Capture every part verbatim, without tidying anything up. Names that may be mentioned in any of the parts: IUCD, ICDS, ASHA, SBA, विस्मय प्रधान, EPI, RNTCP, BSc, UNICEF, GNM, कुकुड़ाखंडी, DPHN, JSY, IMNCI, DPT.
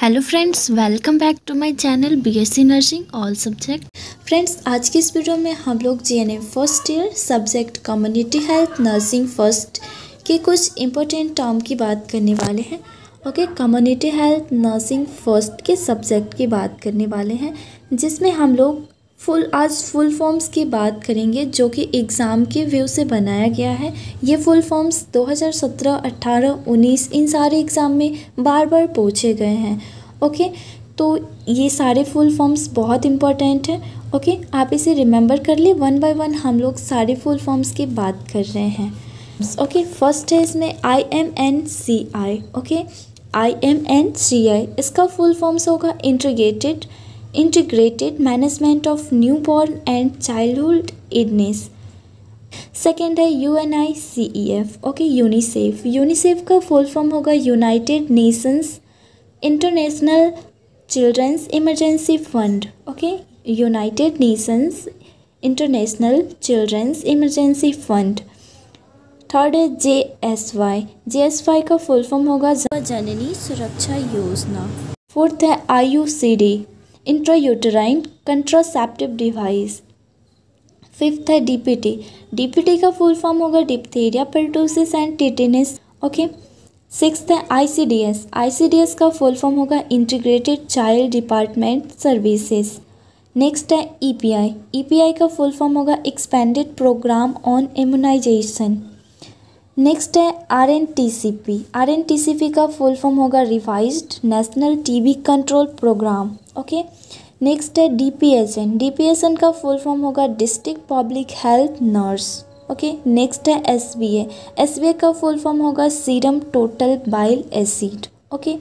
Hello friends, welcome back to my channel BSc nursing all subject. Friends, आज की इस video में हम लोग GNM first year subject community health nursing first के कुछ इम्पोर्टेंट टर्म की बात करने वाले हैं। Okay, community health nursing first के सब्जेक्ट की बात करने वाले हैं, जिसमें हम लोग फुल आज फुल फॉर्म्स की बात करेंगे जो कि एग्ज़ाम के व्यू से बनाया गया है। ये फुल फॉर्म्स दो हज़ार सत्रह, अठारह, उन्नीस इन सारे एग्ज़ाम में बार बार पूछे गए हैं। ओके, तो ये सारे फुल फॉर्म्स बहुत इम्पॉर्टेंट हैं। ओके, आप इसे रिमेंबर कर ले। वन बाय वन हम लोग सारे फुल फॉर्म्स की बात कर रहे हैं। ओके, फर्स्ट है इसमें I M N C I. Okay, I M N C I इसका फुल फॉर्म्स होगा integrated integrated management of new born and childhood illness. Second है U N I C E F. Okay, UNICEF UNICEF का full form होगा United Nations international children's emergency fund. Okay, United Nations international children's emergency fund. Third है J S Y J S Y का full form होगा Janani Suraksha Yojana. Fourth है I U C D intrauterine contraceptive device. Fifth है DPT DPT का full form होगा diphtheria pertussis and tetanus. Okay, sixth है ICDS ICDS का full form होगा integrated child department services. Next है ईपीआई ईपीआई का फुल फॉर्म होगा expanded programme on immunisation. Next है आरएनटीसीपी आरएनटीसीपी का फुल फॉर्म होगा revised national TB control programme. Okay, next है डीपीएचएन डीपीएचएन का फुल फॉर्म होगा district public health nurse. Okay, next है एसबीए एसबीए का फुल फॉर्म होगा serum total bile acid. Okay,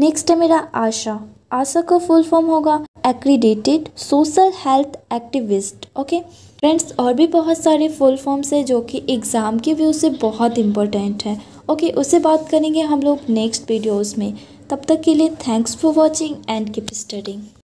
next है मेरा आशा आशा का फुल फॉर्म होगा accredited social health activist. Okay friends, और भी बहुत सारे फुल फॉर्म्स हैं जो कि एग्ज़ाम के व्यू से बहुत इम्पोर्टेंट है। ओके, उससे बात करेंगे हम लोग नेक्स्ट वीडियोज़ में। तब तक के लिए thanks for watching and keep studying.